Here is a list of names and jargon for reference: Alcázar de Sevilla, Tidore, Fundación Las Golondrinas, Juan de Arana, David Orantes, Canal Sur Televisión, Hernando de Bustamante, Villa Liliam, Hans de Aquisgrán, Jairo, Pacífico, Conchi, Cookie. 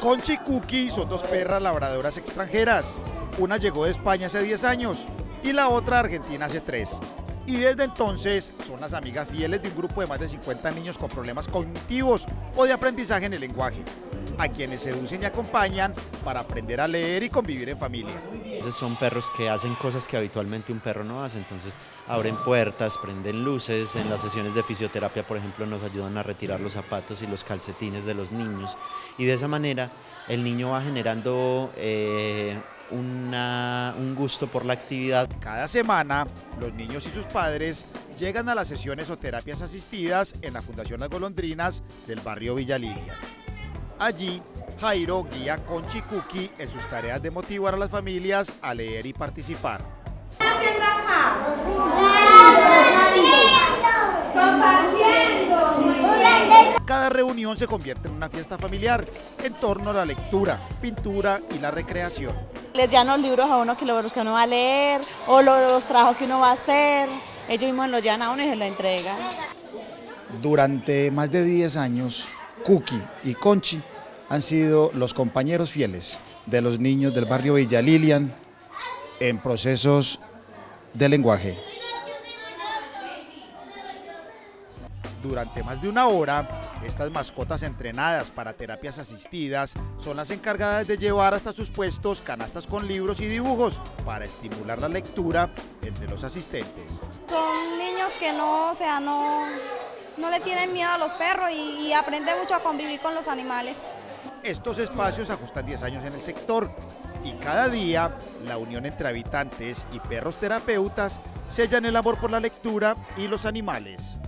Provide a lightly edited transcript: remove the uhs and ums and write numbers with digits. Conchi y Cookie son dos perras labradoras extranjeras. Una llegó de España hace 10 años y la otra de Argentina hace 3. Y desde entonces son las amigas fieles de un grupo de más de 50 niños con problemas cognitivos o de aprendizaje en el lenguaje, a quienes seducen y acompañan para aprender a leer y convivir en familia. Entonces son perros que hacen cosas que habitualmente un perro no hace, entonces abren puertas, prenden luces, en las sesiones de fisioterapia por ejemplo nos ayudan a retirar los zapatos y los calcetines de los niños, y de esa manera el niño va generando un gusto por la actividad. Cada semana los niños y sus padres llegan a las sesiones o terapias asistidas en la Fundación Las Golondrinas del barrio Villa Liliam. Allí, Jairo guía a Conchi y Cookie en sus tareas de motivar a las familias a leer y participar. ¿Qué están haciendo acá? Compartiendo. Cada reunión se convierte en una fiesta familiar en torno a la lectura, pintura y la recreación. Les llevan los libros a uno que uno va a leer, o los trabajos que uno va a hacer. Ellos mismos los llevan a uno y se lo entregan. Durante más de 10 años, Cookie y Conchi han sido los compañeros fieles de los niños del barrio Villa Liliam en procesos de lenguaje. Durante más de una hora, estas mascotas entrenadas para terapias asistidas son las encargadas de llevar hasta sus puestos canastas con libros y dibujos para estimular la lectura entre los asistentes. Son niños que no le tienen miedo a los perros y aprenden mucho a convivir con los animales. Estos espacios ajustan 10 años en el sector y cada día la unión entre habitantes y perros terapeutas sellan el amor por la lectura y los animales.